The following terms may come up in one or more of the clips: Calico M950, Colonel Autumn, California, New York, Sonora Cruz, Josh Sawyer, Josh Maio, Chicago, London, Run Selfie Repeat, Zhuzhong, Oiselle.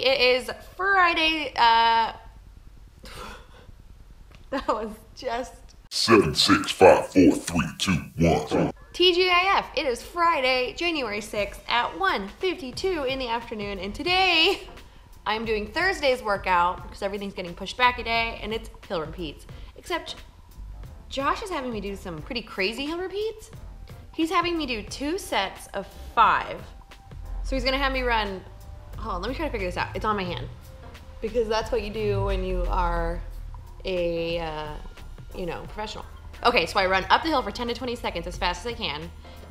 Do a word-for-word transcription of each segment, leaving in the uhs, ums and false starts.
It is Friday, uh, that was just... seven, six, five, four, three, two, one. T G I F, it is Friday, January sixth at one fifty-two in the afternoon, and today I'm doing Thursday's workout because everything's getting pushed back a day, and it's hill repeats. Except Josh is having me do some pretty crazy hill repeats. He's having me do two sets of five. So he's gonna have me run... Hold on, let me try to figure this out. It's on my hand. Because that's what you do when you are a, uh, you know, professional. Okay, so I run up the hill for ten to twenty seconds as fast as I can.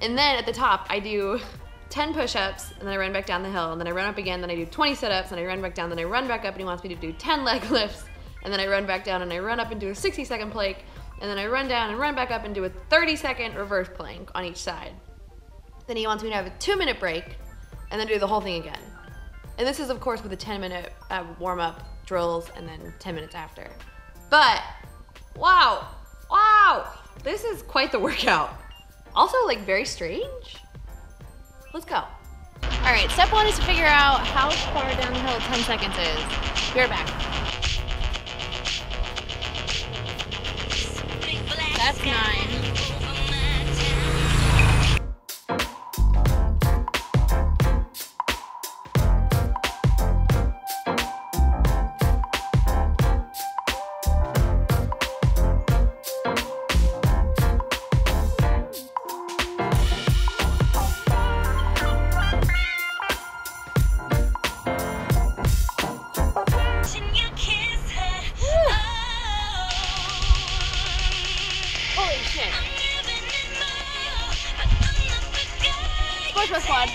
And then at the top, I do ten push-ups, and then I run back down the hill, and then I run up again, then I do twenty sit-ups, and I run back down, then I run back up, and he wants me to do ten leg lifts, and then I run back down, and I run up and do a sixty second plank, and then I run down and run back up and do a thirty second reverse plank on each side. Then he wants me to have a two minute break, and then do the whole thing again. And this is, of course, with a ten minute uh, warm-up, drills, and then ten minutes after. But, wow, wow, this is quite the workout. Also, like, very strange. Let's go. All right, step one is to figure out how far down the hill ten seconds is. Be right back. That's nine. Squad.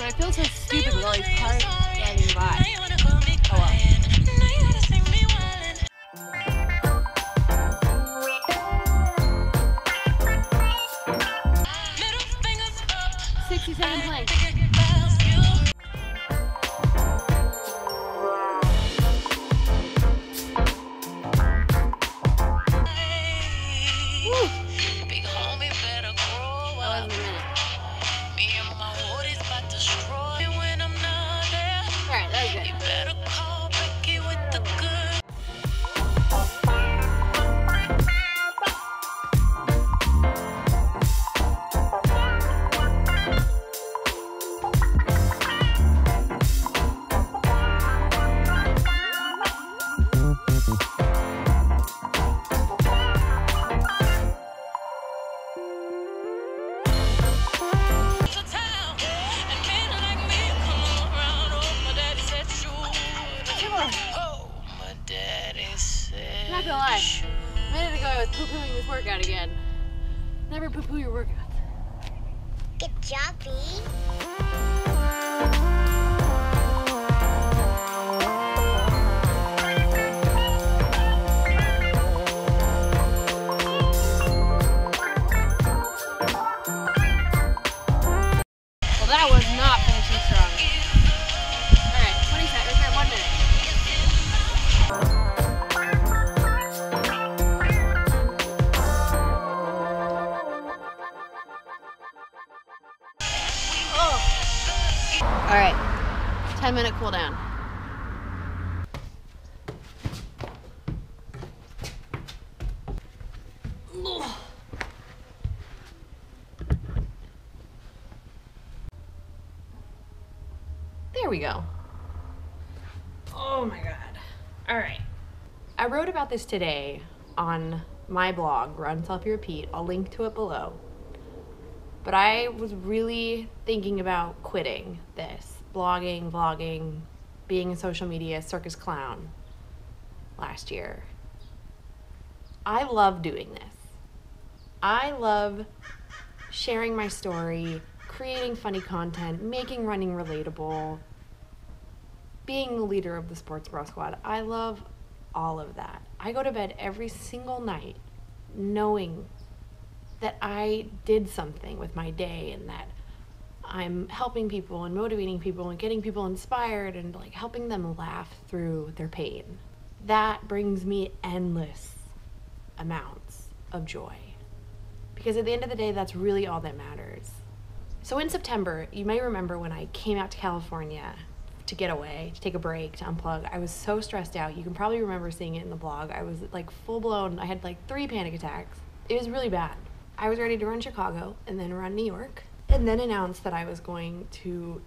I feel so stupid with all these cars driving by. Oh well. sixty-seven planks. I'm not gonna lie, a minute ago I was poo-pooing this workout again. Never poo-poo your workouts. Good job, B. Well, that was not finishing strong. Alright, twenty seconds, right there, one minute. All right, ten minute cool down. Ugh. There we go. Oh my God. All right. I wrote about this today on my blog, Run Selfie Repeat. I'll link to it below. But I was really thinking about quitting this, blogging, vlogging, being a social media circus clown last year. I love doing this. I love sharing my story, creating funny content, making running relatable, being the leader of the Sports Bra Squad. I love all of that. I go to bed every single night knowing that I did something with my day and that I'm helping people and motivating people and getting people inspired and like helping them laugh through their pain. That brings me endless amounts of joy, because at the end of the day, that's really all that matters. So in September, you may remember when I came out to California to get away, to take a break, to unplug, I was so stressed out. You can probably remember seeing it in the blog. I was like full blown, I had like three panic attacks. It was really bad. I was ready to run Chicago and then run New York, and then announced that I was going to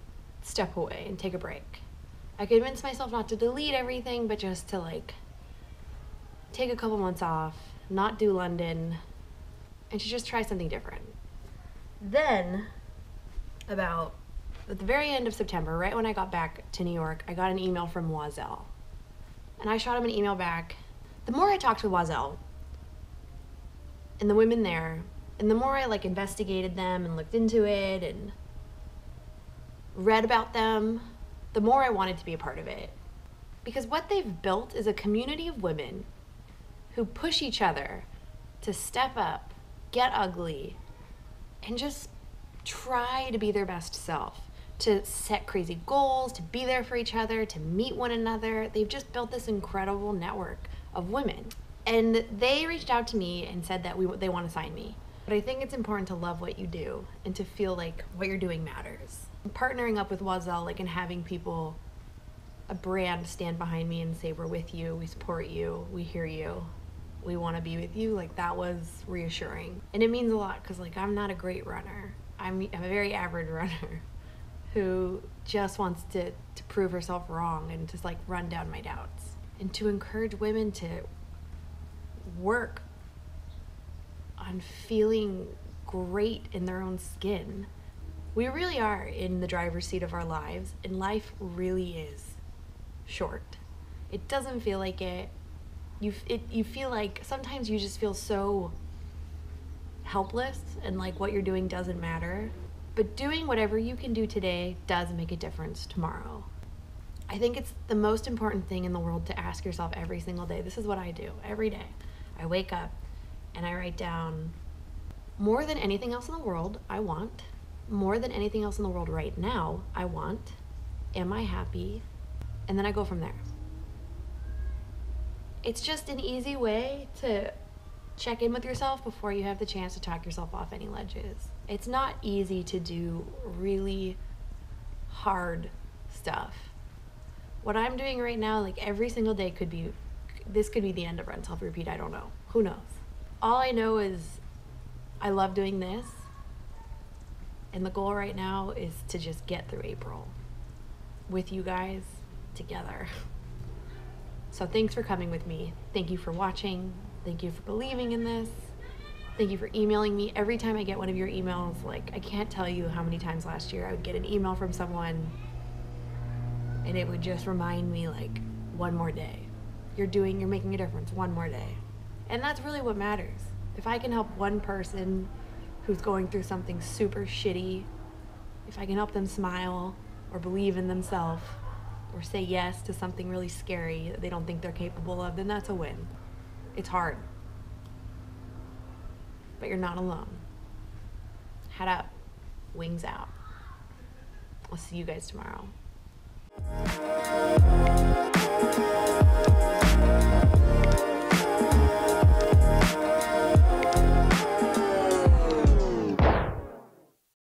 step away and take a break. I convinced myself not to delete everything, but just to like take a couple months off, not do London, and to just try something different. Then, about at the very end of September, right when I got back to New York, I got an email from Oiselle. And I shot him an email back. The more I talked to Oiselle and the women there, and the more I like investigated them and looked into it and read about them, the more I wanted to be a part of it. Because what they've built is a community of women who push each other to step up, get ugly, and just try to be their best self, to set crazy goals, to be there for each other, to meet one another. They've just built this incredible network of women. And they reached out to me and said that we, they want to sign me. But I think it's important to love what you do and to feel like what you're doing matters. And partnering up with Oiselle, like, and having people, a brand, stand behind me and say, we're with you, we support you, we hear you, we want to be with you, like, that was reassuring. And it means a lot, because like, I'm not a great runner. I'm, I'm a very average runner who just wants to, to prove herself wrong and just like run down my doubts. And to encourage women to work on feeling great in their own skin. We really are in the driver's seat of our lives, and life really is short. It doesn't feel like it. You it you feel like sometimes you just feel so helpless and like what you're doing doesn't matter. But doing whatever you can do today does make a difference tomorrow. I think it's the most important thing in the world to ask yourself every single day. This is what I do every day. I wake up and I write down, more than anything else in the world, I want. More than anything else in the world right now, I want. Am I happy? And then I go from there. It's just an easy way to check in with yourself before you have the chance to talk yourself off any ledges. It's not easy to do really hard stuff. What I'm doing right now, like every single day could be, this could be the end of Run Selfie Repeat, I don't know, who knows. All I know is I love doing this, and the goal right now is to just get through April with you guys together. So thanks for coming with me. Thank you for watching. Thank you for believing in this. Thank you for emailing me. Every time I get one of your emails, like, I can't tell you how many times last year I would get an email from someone and it would just remind me, like, one more day. You're doing, you're making a difference, one more day. And that's really what matters. If I can help one person who's going through something super shitty, if I can help them smile or believe in themselves, or say yes to something really scary that they don't think they're capable of, then that's a win. It's hard, but you're not alone. Head up, wings out. I'll see you guys tomorrow.